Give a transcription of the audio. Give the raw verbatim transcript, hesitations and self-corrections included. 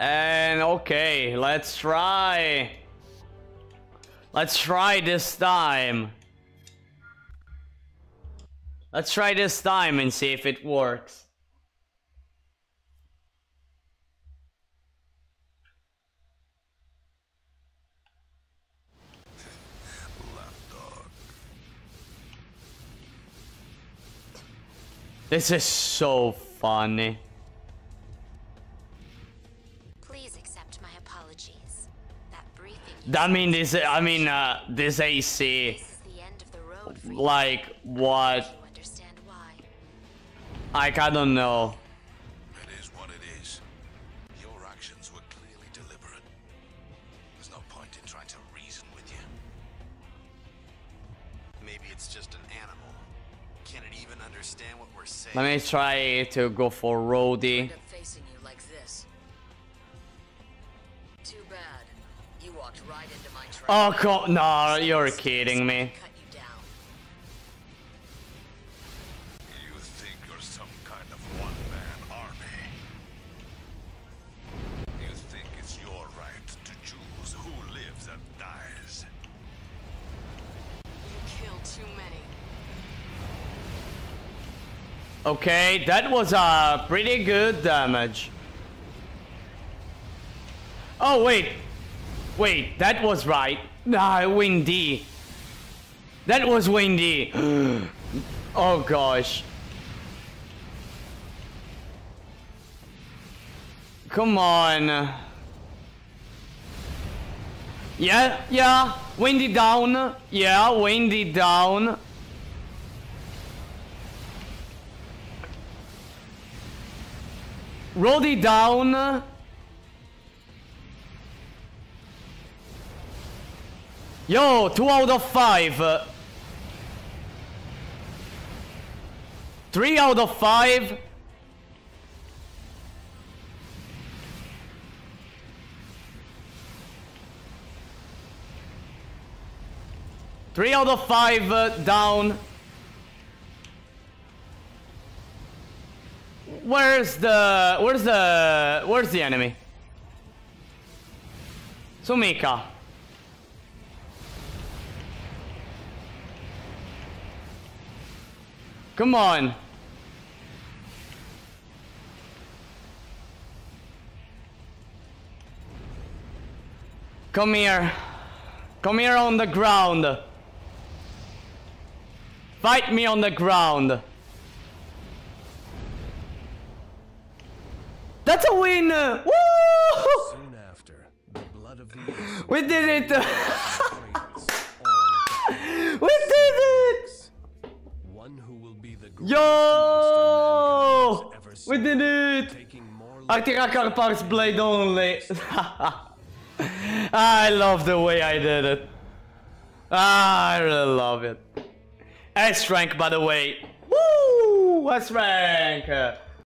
And okay, let's try. Let's try this time. Let's try this time and see if it works. This is so funny. Please accept my apologies. That briefing. I mean this. I mean uh, this A C. This is the end of the road for you. Like what? You understand why? Like, I don't know. It is what it is. Your actions were clearly deliberate. There's no point in trying to reason with you. Maybe it's just an animal. Can it even understand what we're saying? Let me try to go for Roadie. Facing you like this. Too bad. You walked right into my trap. Oh god, no, you're kidding me. Cut you down. You think you're some kind of one-man army. You think it's your right to choose who lives and dies. You killed too many. Okay, that was a uh, pretty good damage. Oh wait, wait, that was right. Nah, Wynne D. That was Wynne D. Oh gosh. Come on. Yeah, yeah. Wynne D down. Yeah, Wynne D down. Roadie down. Yo, two out of five. Three out of five. Three out of five uh, down. Where's the... Where's the... Where's the enemy? Sumika. Come on. Come here. Come here on the ground. Fight me on the ground. That's a win! Woo! Soon after, the blood of the we did it! We did it! One who will be the yo! We did it! Arteria Carpals blade only. I love the way I did it. Ah, I really love it. S rank, by the way. Woo! S rank.